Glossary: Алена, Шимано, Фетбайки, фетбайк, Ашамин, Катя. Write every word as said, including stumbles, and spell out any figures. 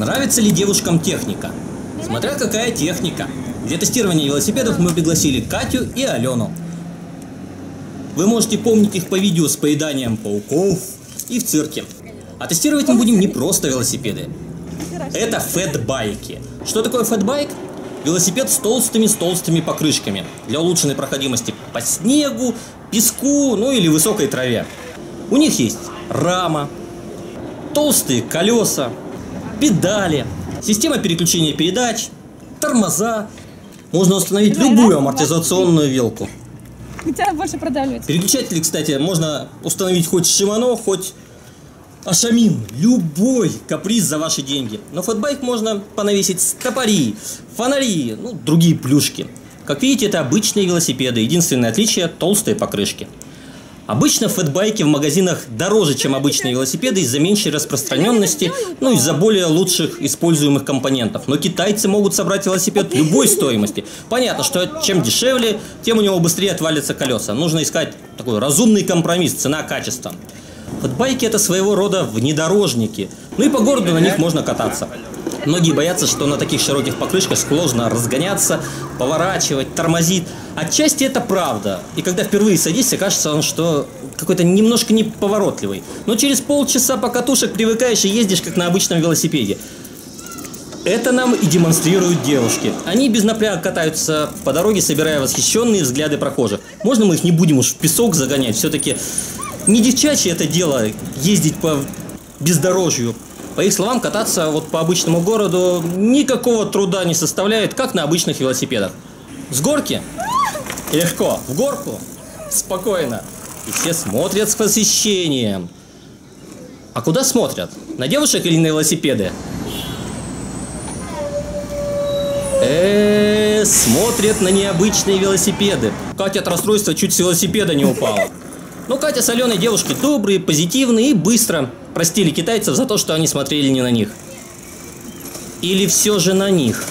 Нравится ли девушкам техника? Смотря какая техника. Для тестирования велосипедов мы пригласили Катю и Алену. Вы можете помнить их по видео с поеданием пауков и в цирке. А тестировать мы будем не просто велосипеды. Это фетбайки. Что такое фетбайк? Велосипед с толстыми с толстыми покрышками для улучшенной проходимости по снегу, песку, ну или высокой траве. У них есть рама, толстые колеса, педали, система переключения передач, тормоза. Можно установить любую амортизационную вилку. Хотя больше продавливается. Переключатели, кстати, можно установить хоть Шимано, хоть Ашамин. Любой каприз за ваши деньги. Но фетбайк можно понавесить стопори, фонари, ну, другие плюшки. Как видите, это обычные велосипеды. Единственное отличие – толстые покрышки. Обычно фетбайки в магазинах дороже, чем обычные велосипеды из-за меньшей распространенности, ну, из-за более лучших используемых компонентов. Но китайцы могут собрать велосипед любой стоимости. Понятно, что чем дешевле, тем у него быстрее отвалятся колеса. Нужно искать такой разумный компромисс, цена-качество. Фетбайки – это своего рода внедорожники. Ну и по городу на них можно кататься. Многие боятся, что на таких широких покрышках сложно разгоняться, поворачивать, тормозит. Отчасти это правда. И когда впервые садишься, кажется он, что какой-то немножко неповоротливый. Но через полчаса покатушек привыкаешь и ездишь, как на обычном велосипеде. Это нам и демонстрируют девушки. Они без напряга катаются по дороге, собирая восхищенные взгляды прохожих. Можно мы их не будем уж в песок загонять? Все-таки не девчачье это дело ездить по бездорожью. По их словам, кататься вот по обычному городу никакого труда не составляет, как на обычных велосипедах. С горки легко, в горку спокойно. И все смотрят с восхищением. А куда смотрят? На девушек или на велосипеды? Э-э-э, смотрят на необычные велосипеды. Катя от расстройства чуть с велосипеда не упала. Но Катя с Аленой девушки добрые, позитивные и быстро простили китайцев за то, что они смотрели не на них. Или все же на них.